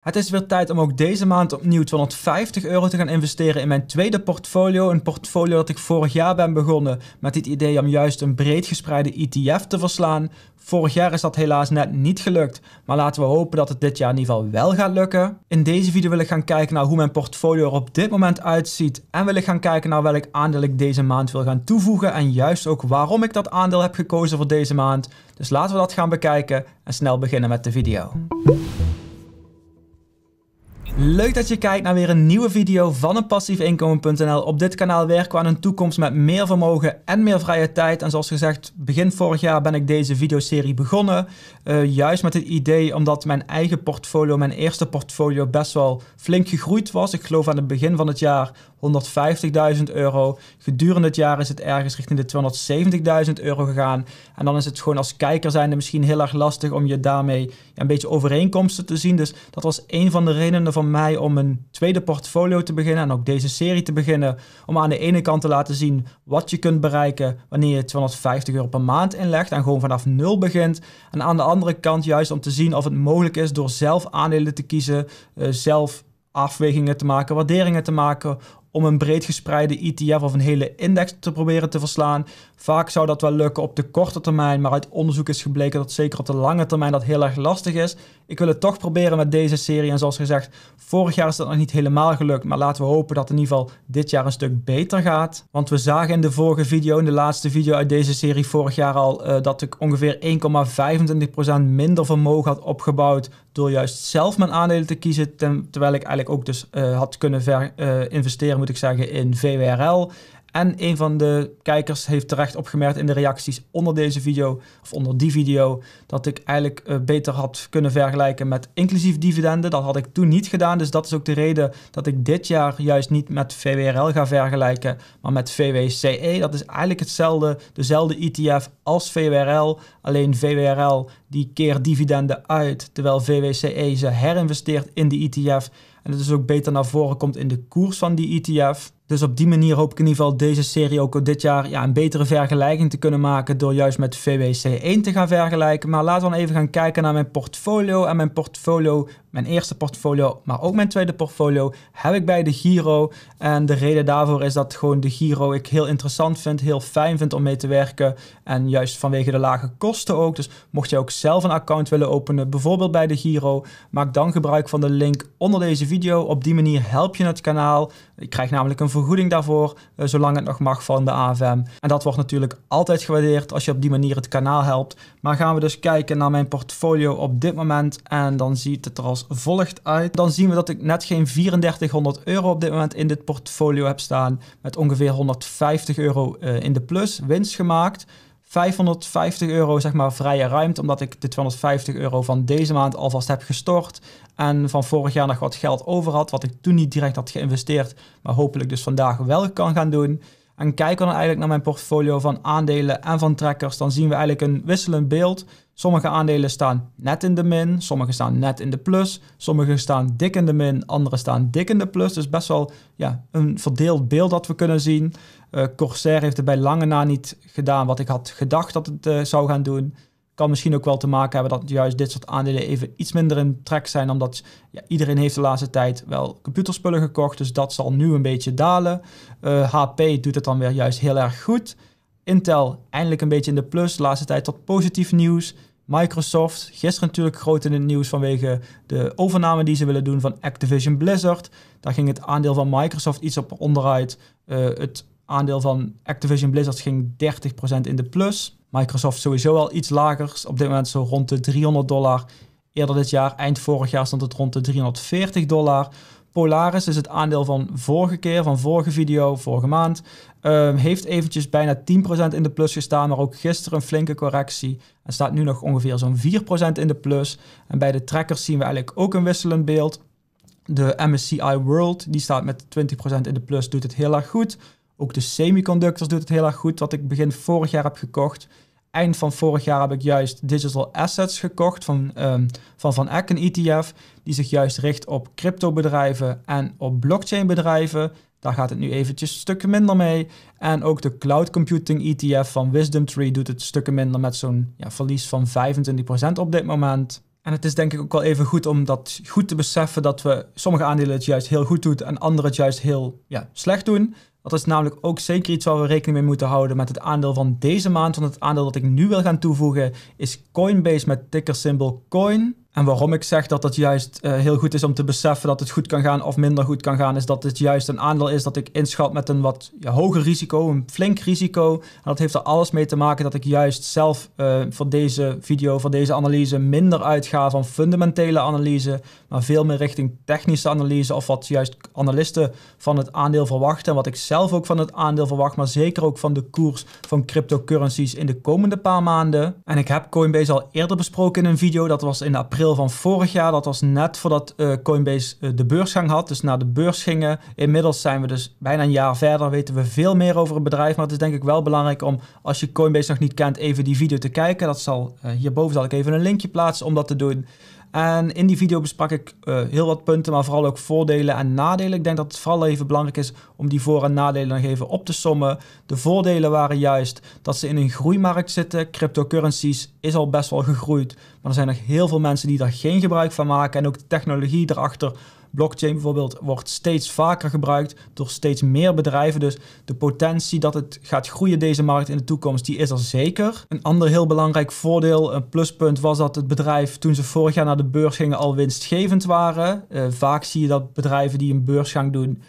Het is weer tijd om ook deze maand opnieuw €250 te gaan investeren in mijn tweede portfolio. Een portfolio dat ik vorig jaar ben begonnen met het idee om juist een breed gespreide ETF te verslaan. Vorig jaar is dat helaas net niet gelukt, maar laten we hopen dat het dit jaar in ieder geval wel gaat lukken. In deze video wil ik gaan kijken naar hoe mijn portfolio er op dit moment uitziet en wil ik gaan kijken naar welk aandeel ik deze maand wil gaan toevoegen en juist ook waarom ik dat aandeel heb gekozen voor deze maand. Dus laten we dat gaan bekijken en snel beginnen met de video. Leuk dat je kijkt naar weer een nieuwe video van eenpassiefinkomen.nl. Op dit kanaal werken we aan een toekomst met meer vermogen en meer vrije tijd. En zoals gezegd, begin vorig jaar ben ik deze videoserie begonnen. Juist met het idee omdat mijn eigen portfolio, mijn eerste portfolio, best wel flink gegroeid was. Ik geloof aan het begin van het jaar €150.000. Gedurende het jaar is het ergens richting de €270.000 gegaan. En dan is het gewoon als kijker zijnde misschien heel erg lastig om je daarmee een beetje overeenkomsten te zien. Dus dat was een van de redenen van mij om een tweede portfolio te beginnen en ook deze serie te beginnen. Om aan de ene kant te laten zien wat je kunt bereiken wanneer je €250 per maand inlegt en gewoon vanaf nul begint. En aan de andere kant juist om te zien of het mogelijk is door zelf aandelen te kiezen, zelf afwegingen te maken, waarderingen te maken, om een breed gespreide ETF of een hele index te proberen te verslaan. Vaak zou dat wel lukken op de korte termijn, maar uit onderzoek is gebleken dat zeker op de lange termijn dat heel erg lastig is. Ik wil het toch proberen met deze serie en zoals gezegd, vorig jaar is dat nog niet helemaal gelukt, maar laten we hopen dat in ieder geval dit jaar een stuk beter gaat. Want we zagen in de vorige video, in de laatste video uit deze serie vorig jaar al, dat ik ongeveer 1,25% minder vermogen had opgebouwd door juist zelf mijn aandelen te kiezen, terwijl ik eigenlijk ook dus had kunnen investeren, moet ik zeggen, in VWRL. En een van de kijkers heeft terecht opgemerkt in de reacties onder deze video, of onder die video, dat ik eigenlijk beter had kunnen vergelijken met inclusief dividenden. Dat had ik toen niet gedaan, dus dat is ook de reden dat ik dit jaar juist niet met VWRL ga vergelijken, maar met VWCE. Dat is eigenlijk hetzelfde, dezelfde ETF als VWRL, alleen VWRL die keert dividenden uit, terwijl VWCE ze herinvesteert in de ETF. En het dus ook beter naar voren komt in de koers van die ETF. Dus op die manier hoop ik in ieder geval deze serie ook dit jaar een betere vergelijking te kunnen maken door juist met VWC1 te gaan vergelijken. Maar laten we dan even gaan kijken naar mijn portfolio. En mijn portfolio, mijn eerste portfolio, maar ook mijn tweede portfolio, heb ik bij DEGIRO. En de reden daarvoor is dat gewoon DEGIRO ik heel interessant vind, heel fijn vind om mee te werken. En juist vanwege de lage kosten ook. Dus mocht je ook zelf een account willen openen, bijvoorbeeld bij DEGIRO, maak dan gebruik van de link onder deze video. Op die manier help je het kanaal. Je krijgt namelijk een vergoeding daarvoor, zolang het nog mag van de AFM. En dat wordt natuurlijk altijd gewaardeerd als je op die manier het kanaal helpt. Maar gaan we dus kijken naar mijn portfolio op dit moment. En dan ziet het er als volgt uit. Dan zien we dat ik net geen €3400 op dit moment in dit portfolio heb staan. Met ongeveer €150 in de plus, winst gemaakt. €550 zeg maar vrije ruimte, omdat ik de €250 van deze maand alvast heb gestort. En van vorig jaar nog wat geld over had, wat ik toen niet direct had geïnvesteerd, maar hopelijk dus vandaag wel kan gaan doen. En kijken we dan eigenlijk naar mijn portfolio van aandelen en van trekkers, dan zien we eigenlijk een wisselend beeld. Sommige aandelen staan net in de min, sommige staan net in de plus, sommige staan dik in de min, andere staan dik in de plus. Dus best wel een verdeeld beeld dat we kunnen zien. Corsair heeft het bij lange na niet gedaan wat ik had gedacht dat het zou gaan doen. Kan misschien ook wel te maken hebben dat juist dit soort aandelen even iets minder in trek zijn, omdat iedereen heeft de laatste tijd wel computerspullen gekocht, dus dat zal nu een beetje dalen. HP doet het dan weer juist heel erg goed. Intel eindelijk een beetje in de plus, de laatste tijd tot positief nieuws. Microsoft, gisteren natuurlijk groot in het nieuws vanwege de overname die ze willen doen van Activision Blizzard. Daar ging het aandeel van Microsoft iets op onderuit. Het aandeel van Activision Blizzard ging 30% in de plus. Microsoft sowieso al iets lager, op dit moment zo rond de $300. Eerder dit jaar, eind vorig jaar, stond het rond de $340. Polaris is het aandeel van vorige keer, van vorige video, vorige maand. Heeft eventjes bijna 10% in de plus gestaan, maar ook gisteren een flinke correctie. En staat nu nog ongeveer zo'n 4% in de plus. En bij de trekkers zien we eigenlijk ook een wisselend beeld. De MSCI World, die staat met 20% in de plus, doet het heel erg goed. Ook de semiconductors doet het heel erg goed, wat ik begin vorig jaar heb gekocht. Eind van vorig jaar heb ik juist Digital Assets gekocht van VanEck, een ETF, die zich juist richt op cryptobedrijven en op blockchainbedrijven. Daar gaat het nu eventjes stukken minder mee. En ook de Cloud Computing ETF van WisdomTree doet het stukken minder met zo'n verlies van 25% op dit moment. En het is denk ik ook wel even goed om dat goed te beseffen dat we sommige aandelen het juist heel goed doen en andere het juist heel slecht doen. Dat is namelijk ook zeker iets waar we rekening mee moeten houden met het aandeel van deze maand. Want het aandeel dat ik nu wil gaan toevoegen is Coinbase met tickersymbool COIN. En waarom ik zeg dat dat juist heel goed is om te beseffen dat het goed kan gaan of minder goed kan gaan, is dat het juist een aandeel is dat ik inschat met een wat hoger risico, een flink risico. En dat heeft er alles mee te maken dat ik juist zelf voor deze video, voor deze analyse minder uitga van fundamentele analyse, maar veel meer richting technische analyse of wat juist analisten van het aandeel verwachten. En wat ik zelf ook van het aandeel verwacht, maar zeker ook van de koers van cryptocurrencies in de komende paar maanden. En ik heb Coinbase al eerder besproken in een video, dat was in april van vorig jaar. Dat was net voordat Coinbase de beursgang had, dus naar de beurs gingen. Inmiddels zijn we dus bijna een jaar verder, weten we veel meer over het bedrijf, maar het is denk ik wel belangrijk om, als je Coinbase nog niet kent, even die video te kijken. Dat zal, hierboven zal ik even een linkje plaatsen om dat te doen. En in die video besprak ik heel wat punten, maar vooral ook voordelen en nadelen. Ik denk dat het vooral even belangrijk is om die voor- en nadelen nog even op te sommen. De voordelen waren juist dat ze in een groeimarkt zitten. Cryptocurrencies is al best wel gegroeid, maar er zijn nog heel veel mensen die daar geen gebruik van maken. En ook de technologie erachter, blockchain bijvoorbeeld, wordt steeds vaker gebruikt door steeds meer bedrijven. Dus de potentie dat het gaat groeien, deze markt in de toekomst, die is er zeker. Een ander heel belangrijk voordeel, een pluspunt, was dat het bedrijf toen ze vorig jaar naar de beurs gingen al winstgevend waren. Vaak zie je dat bedrijven die een beursgang doen,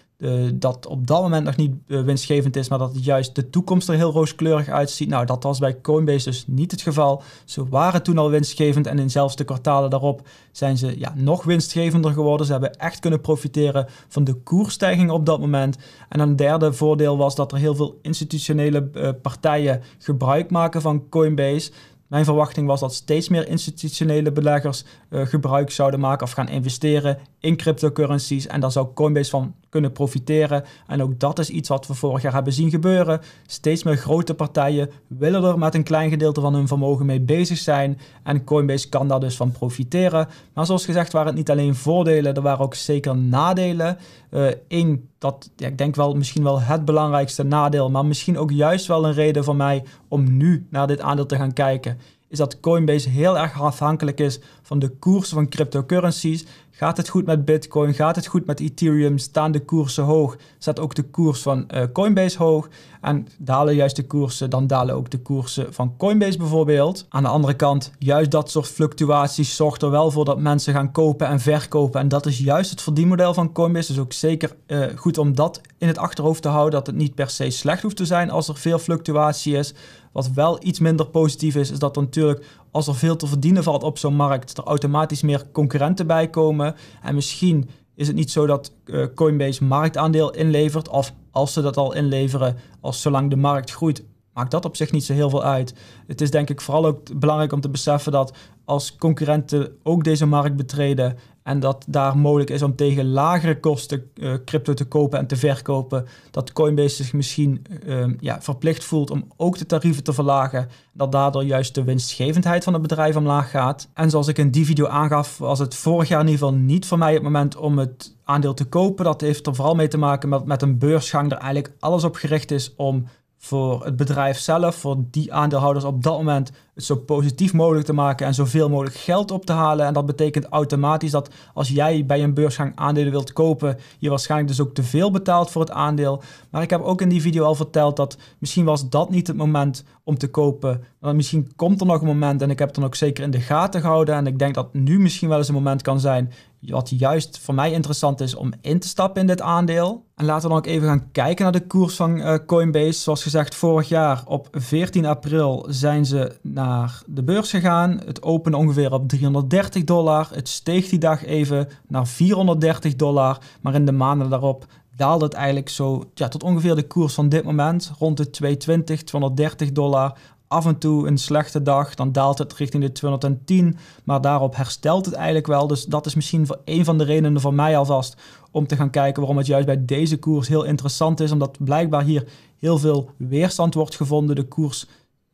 dat op dat moment nog niet winstgevend is, maar dat het juist de toekomst er heel rooskleurig uitziet. Nou, dat was bij Coinbase dus niet het geval. Ze waren toen al winstgevend en in zelfs de kwartalen daarop zijn ze nog winstgevender geworden. Ze hebben echt kunnen profiteren van de koersstijging op dat moment. En een derde voordeel was dat er heel veel institutionele partijen gebruik maken van Coinbase. Mijn verwachting was dat steeds meer institutionele beleggers gebruik zouden maken of gaan investeren in cryptocurrencies. En daar zou Coinbase van kunnen profiteren. En ook dat is iets wat we vorig jaar hebben zien gebeuren. Steeds meer grote partijen willen er met een klein gedeelte van hun vermogen mee bezig zijn. En Coinbase kan daar dus van profiteren. Maar zoals gezegd waren het niet alleen voordelen, er waren ook zeker nadelen. Eén, dat ik denk wel misschien wel het belangrijkste nadeel, maar misschien ook juist wel een reden voor mij om nu naar dit aandeel te gaan kijken, is dat Coinbase heel erg afhankelijk is van de koersen van cryptocurrencies. Gaat het goed met Bitcoin? Gaat het goed met Ethereum? Staan de koersen hoog? Staat ook de koers van Coinbase hoog? En dalen juist de koersen, dan dalen ook de koersen van Coinbase bijvoorbeeld. Aan de andere kant, juist dat soort fluctuaties zorgt er wel voor dat mensen gaan kopen en verkopen. En dat is juist het verdienmodel van Coinbase. Dus ook zeker goed om dat in het achterhoofd te houden, dat het niet per se slecht hoeft te zijn als er veel fluctuatie is. Wat wel iets minder positief is, is dat er natuurlijk, als er veel te verdienen valt op zo'n markt, er automatisch meer concurrenten bij komen. En misschien is het niet zo dat Coinbase marktaandeel inlevert, of als ze dat al inleveren, zolang de markt groeit, maakt dat op zich niet zo heel veel uit. Het is denk ik vooral ook belangrijk om te beseffen dat als concurrenten ook deze markt betreden en dat daar mogelijk is om tegen lagere kosten crypto te kopen en te verkopen, dat Coinbase zich misschien verplicht voelt om ook de tarieven te verlagen, dat daardoor juist de winstgevendheid van het bedrijf omlaag gaat. En zoals ik in die video aangaf, was het vorig jaar in ieder geval niet voor mij het moment om het aandeel te kopen. Dat heeft er vooral mee te maken met een beursgang, er eigenlijk alles op gericht is om voor het bedrijf zelf, voor die aandeelhouders op dat moment, het zo positief mogelijk te maken en zoveel mogelijk geld op te halen. En dat betekent automatisch dat als jij bij een beursgang aandelen wilt kopen, je waarschijnlijk dus ook te veel betaalt voor het aandeel. Maar ik heb ook in die video al verteld dat misschien was dat niet het moment om te kopen. Maar misschien komt er nog een moment en ik heb het dan ook zeker in de gaten gehouden. En ik denk dat nu misschien wel eens een moment kan zijn wat juist voor mij interessant is om in te stappen in dit aandeel. En laten we dan ook even gaan kijken naar de koers van Coinbase. Zoals gezegd, vorig jaar op 14 april zijn ze naar de beurs gegaan. Het opende ongeveer op $330. Het steeg die dag even naar $430. Maar in de maanden daarop daalde het eigenlijk zo tot ongeveer de koers van dit moment. Rond de $220, $230. Af en toe een slechte dag, dan daalt het richting de 210, maar daarop herstelt het eigenlijk wel. Dus dat is misschien een van de redenen voor mij alvast om te gaan kijken waarom het juist bij deze koers heel interessant is. Omdat blijkbaar hier heel veel weerstand wordt gevonden. De koers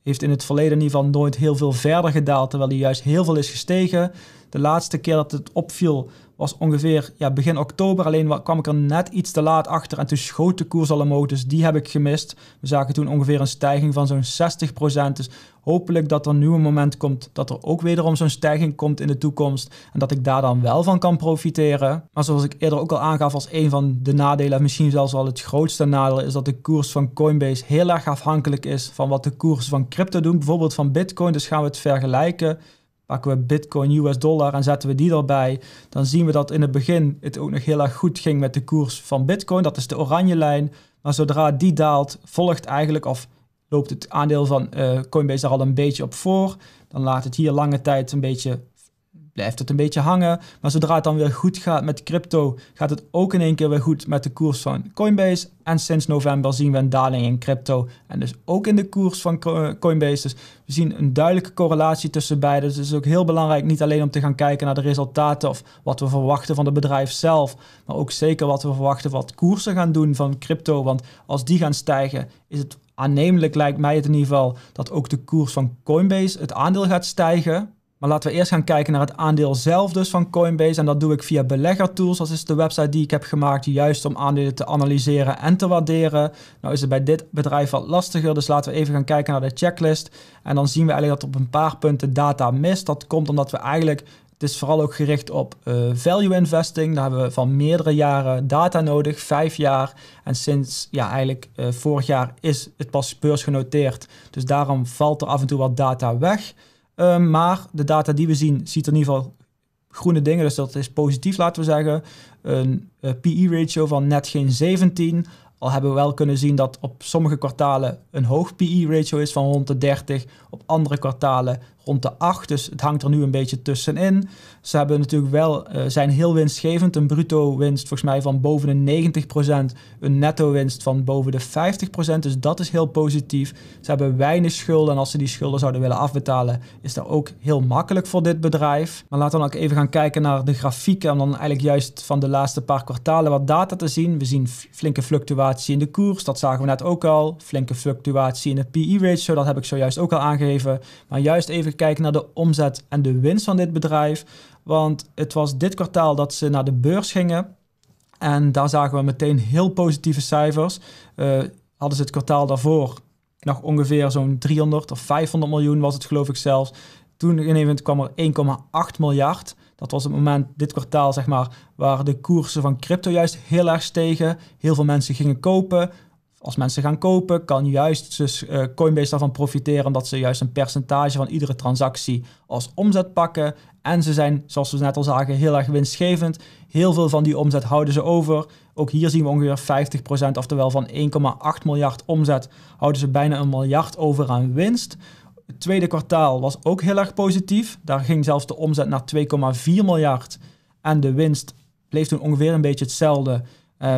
heeft in het verleden in ieder geval nooit heel veel verder gedaald, terwijl die juist heel veel is gestegen. De laatste keer dat het opviel was ongeveer begin oktober. Alleen kwam ik er net iets te laat achter en toen schoot de koers al omhoog. Dus die heb ik gemist. We zagen toen ongeveer een stijging van zo'n 60%. Dus hopelijk dat er nu een moment komt dat er ook wederom zo'n stijging komt in de toekomst. En dat ik daar dan wel van kan profiteren. Maar zoals ik eerder ook al aangaf, als een van de nadelen, en misschien zelfs wel het grootste nadeel, is dat de koers van Coinbase heel erg afhankelijk is van wat de koers van crypto doen. Bijvoorbeeld van Bitcoin. Dus gaan we het vergelijken. Pakken we Bitcoin, US dollar en zetten we die erbij. Dan zien we dat in het begin het ook nog heel erg goed ging met de koers van Bitcoin. Dat is de oranje lijn. Maar zodra die daalt, volgt eigenlijk of loopt het aandeel van Coinbase daar al een beetje op voor. Dan laat het hier lange tijd een beetje, blijft het een beetje hangen. Maar zodra het dan weer goed gaat met crypto, gaat het ook in één keer weer goed met de koers van Coinbase. En sinds november zien we een daling in crypto en dus ook in de koers van Coinbase. Dus we zien een duidelijke correlatie tussen beide. Dus het is ook heel belangrijk niet alleen om te gaan kijken naar de resultaten of wat we verwachten van het bedrijf zelf, maar ook zeker wat we verwachten wat koersen gaan doen van crypto. Want als die gaan stijgen, is het aannemelijk, lijkt mij het in ieder geval, dat ook de koers van Coinbase, het aandeel, gaat stijgen. Maar laten we eerst gaan kijken naar het aandeel zelf dus van Coinbase. En dat doe ik via Beleggertools. Dat is de website die ik heb gemaakt juist om aandelen te analyseren en te waarderen. Nou is het bij dit bedrijf wat lastiger. Dus laten we even gaan kijken naar de checklist. En dan zien we eigenlijk dat op een paar punten data mist. Dat komt omdat we eigenlijk... Het is vooral ook gericht op value investing. Daar hebben we van meerdere jaren data nodig, 5 jaar. En sinds vorig jaar is het pas beursgenoteerd. Dus daarom valt er af en toe wat data weg. Maar de data die we zien, ziet er in ieder geval groene dingen. Dus dat is positief, laten we zeggen. Een PE-ratio van net geen 17. Al hebben we wel kunnen zien dat op sommige kwartalen een hoog PE-ratio is van rond de 30. Op andere kwartalen rond de 8. Dus het hangt er nu een beetje tussenin. Ze hebben natuurlijk wel, zijn heel winstgevend. Een bruto winst volgens mij van boven de 90%. Een netto winst van boven de 50%. Dus dat is heel positief. Ze hebben weinig schulden. En als ze die schulden zouden willen afbetalen, is dat ook heel makkelijk voor dit bedrijf. Maar laten we dan ook even gaan kijken naar de grafieken. En dan eigenlijk juist van de laatste paar kwartalen wat data te zien. We zien flinke fluctuatie in de koers. Dat zagen we net ook al. Flinke fluctuatie in de PE-ratio. Dat heb ik zojuist ook al aangegeven. Maar juist even kijken naar de omzet en de winst van dit bedrijf. Want het was dit kwartaal dat ze naar de beurs gingen. En daar zagen we meteen heel positieve cijfers. Hadden ze het kwartaal daarvoor nog ongeveer zo'n 300 of 500 miljoen was het geloof ik zelfs. Toen ineens kwam er 1,8 miljard. Dat was het moment, dit kwartaal zeg maar, waar de koersen van crypto juist heel erg stegen. Heel veel mensen gingen kopen. Als mensen gaan kopen, kan juist dus Coinbase daarvan profiteren omdat ze juist een percentage van iedere transactie als omzet pakken. En ze zijn, zoals we net al zagen, heel erg winstgevend. Heel veel van die omzet houden ze over. Ook hier zien we ongeveer 50%, oftewel van 1,8 miljard omzet houden ze bijna een miljard over aan winst. Het tweede kwartaal was ook heel erg positief. Daar ging zelfs de omzet naar 2,4 miljard en de winst bleef toen ongeveer een beetje hetzelfde.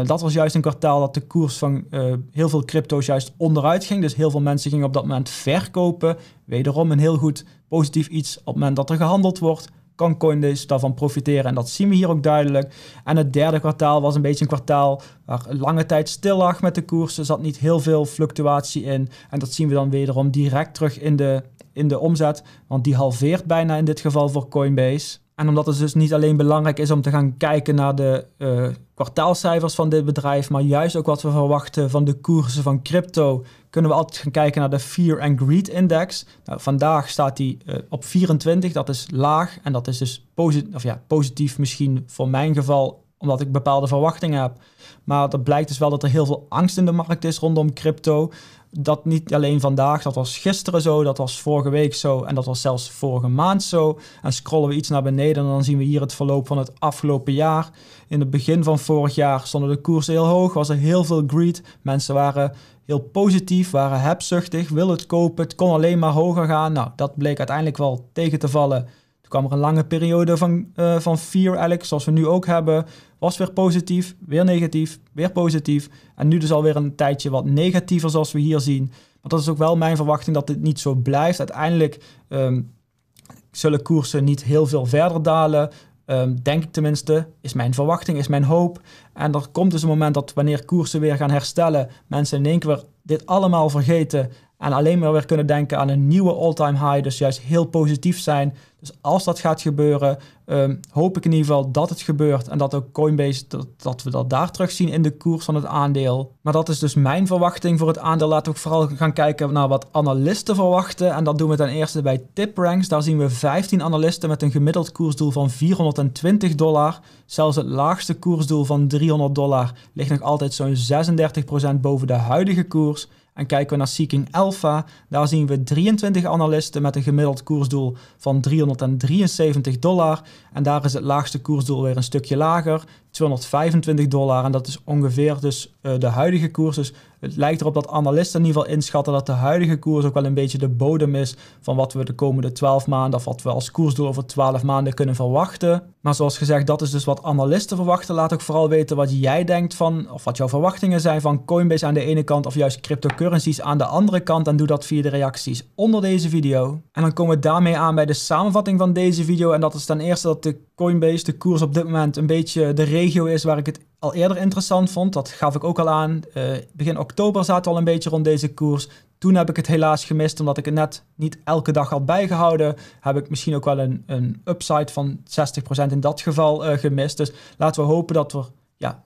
Dat was juist een kwartaal dat de koers van heel veel crypto's juist onderuit ging. Dus heel veel mensen gingen op dat moment verkopen. Wederom een heel goed positief iets. Op het moment dat er gehandeld wordt, kan Coinbase daarvan profiteren. En dat zien we hier ook duidelijk. En het derde kwartaal was een beetje een kwartaal waar lange tijd stil lag met de koers. Er zat niet heel veel fluctuatie in. En dat zien we dan wederom direct terug in de omzet. Want die halveert bijna in dit geval voor Coinbase. En omdat het dus niet alleen belangrijk is om te gaan kijken naar de kwartaalcijfers van dit bedrijf, maar juist ook wat we verwachten van de koersen van crypto, kunnen we altijd gaan kijken naar de Fear and Greed Index. Nou, vandaag staat die op 24, dat is laag en dat is dus positief misschien voor mijn geval, omdat ik bepaalde verwachtingen heb. Maar dat blijkt dus wel dat er heel veel angst in de markt is rondom crypto. Dat niet alleen vandaag, dat was gisteren zo, dat was vorige week zo en dat was zelfs vorige maand zo. En scrollen we iets naar beneden en dan zien we hier het verloop van het afgelopen jaar. In het begin van vorig jaar stonden de koersen heel hoog, was er heel veel greed. Mensen waren heel positief, waren hebzuchtig, wilden het kopen, het kon alleen maar hoger gaan. Nou, dat bleek uiteindelijk wel tegen te vallen. Toen kwam er een lange periode van fear eigenlijk, zoals we nu ook hebben. Was weer positief, weer negatief, weer positief. En nu dus alweer een tijdje wat negatiever zoals we hier zien. Maar dat is ook wel mijn verwachting dat dit niet zo blijft. Uiteindelijk zullen koersen niet heel veel verder dalen. Denk ik tenminste, is mijn verwachting, is mijn hoop. En er komt dus een moment dat wanneer koersen weer gaan herstellen, mensen in één keer dit allemaal vergeten En alleen maar weer kunnen denken aan een nieuwe all-time high. Dus juist heel positief zijn. Dus als dat gaat gebeuren, hoop ik in ieder geval dat het gebeurt. En dat ook Coinbase, dat we dat daar terugzien in de koers van het aandeel. Maar dat is dus mijn verwachting voor het aandeel. Laten we ook vooral gaan kijken naar wat analisten verwachten. En dat doen we ten eerste bij TipRanks. Daar zien we 15 analisten met een gemiddeld koersdoel van $420. Zelfs het laagste koersdoel van $300 ligt nog altijd zo'n 36% boven de huidige koers. En kijken we naar Seeking Alpha, daar zien we 23 analisten met een gemiddeld koersdoel van $373. En daar is het laagste koersdoel weer een stukje lager, $225. En dat is ongeveer dus de huidige koers. Dus het lijkt erop dat analisten in ieder geval inschatten dat de huidige koers ook wel een beetje de bodem is van wat we de komende 12 maanden of wat we als koersdoel over 12 maanden kunnen verwachten. Maar zoals gezegd, dat is dus wat analisten verwachten. Laat ook vooral weten wat jij denkt van, of wat jouw verwachtingen zijn van Coinbase aan de ene kant of juist cryptocurrencies aan de andere kant. En doe dat via de reacties onder deze video. En dan komen we daarmee aan bij de samenvatting van deze video. En dat is ten eerste dat de Coinbase, de koers op dit moment, een beetje de regio is waar ik het al eerder interessant vond. Dat gaf ik ook al aan. Begin oktober zaten we al een beetje rond deze koers. Toen heb ik het helaas gemist, omdat ik het net niet elke dag had bijgehouden. Heb ik misschien ook wel een upside van 60% in dat geval gemist. Dus laten we hopen dat we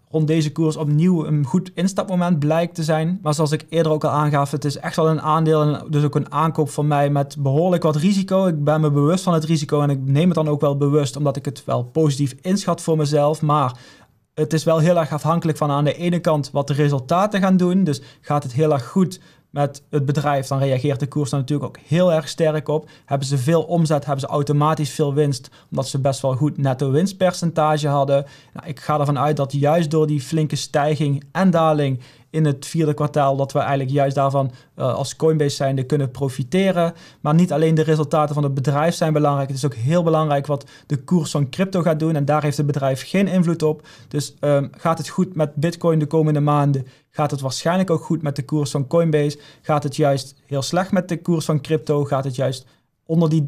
rond deze koers opnieuw een goed instapmoment blijkt te zijn. Maar zoals ik eerder ook al aangaf, het is echt wel een aandeel en dus ook een aankoop van mij met behoorlijk wat risico. Ik ben me bewust van het risico en ik neem het dan ook wel bewust, omdat ik het wel positief inschat voor mezelf. Maar het is wel heel erg afhankelijk van aan de ene kant wat de resultaten gaan doen. Dus gaat het heel erg goed met het bedrijf, dan reageert de koers daar natuurlijk ook heel erg sterk op. Hebben ze veel omzet, hebben ze automatisch veel winst, omdat ze best wel goed netto winstpercentage hadden. Nou, ik ga ervan uit dat juist door die flinke stijging en daling in het vierde kwartaal, dat we eigenlijk juist daarvan als Coinbase zijnde kunnen profiteren. Maar niet alleen de resultaten van het bedrijf zijn belangrijk. Het is ook heel belangrijk wat de koers van crypto gaat doen. En daar heeft het bedrijf geen invloed op. Dus gaat het goed met Bitcoin de komende maanden? Gaat het waarschijnlijk ook goed met de koers van Coinbase? Gaat het juist heel slecht met de koers van crypto? Gaat het juist onder die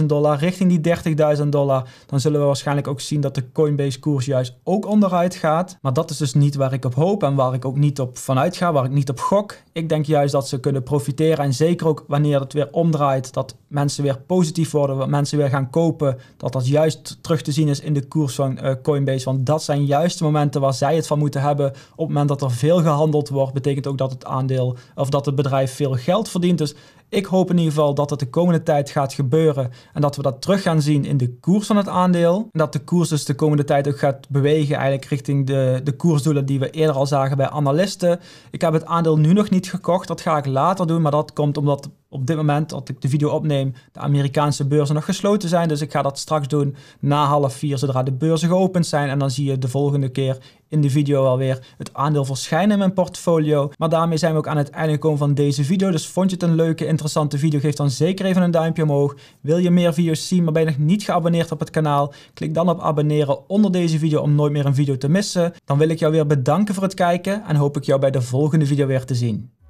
$40.000 richting die $30.000, dan zullen we waarschijnlijk ook zien dat de Coinbase koers juist ook onderuit gaat. Maar dat is dus niet waar ik op hoop en waar ik ook niet op vanuit ga, waar ik niet op gok. Ik denk juist dat ze kunnen profiteren en zeker ook wanneer het weer omdraait, dat mensen weer positief worden, dat mensen weer gaan kopen, dat dat juist terug te zien is in de koers van Coinbase. Want dat zijn juist de momenten waar zij het van moeten hebben. Op het moment dat er veel gehandeld wordt, betekent ook dat het aandeel of dat het bedrijf veel geld verdient. Dus ik hoop in ieder geval dat het de komende tijd gaat gebeuren en dat we dat terug gaan zien in de koers van het aandeel. En dat de koers dus de komende tijd ook gaat bewegen eigenlijk richting de koersdoelen die we eerder al zagen bij analisten. Ik heb het aandeel nu nog niet gekocht, dat ga ik later doen, maar dat komt omdat op dit moment dat ik de video opneem, de Amerikaanse beurzen nog gesloten zijn. Dus ik ga dat straks doen na 15:30, zodra de beurzen geopend zijn. En dan zie je de volgende keer in de video alweer het aandeel verschijnen in mijn portfolio. Maar daarmee zijn we ook aan het einde gekomen van deze video. Dus vond je het een leuke, interessante video? Geef dan zeker even een duimpje omhoog. Wil je meer video's zien, maar ben je nog niet geabonneerd op het kanaal? Klik dan op abonneren onder deze video om nooit meer een video te missen. Dan wil ik jou weer bedanken voor het kijken en hoop ik jou bij de volgende video weer te zien.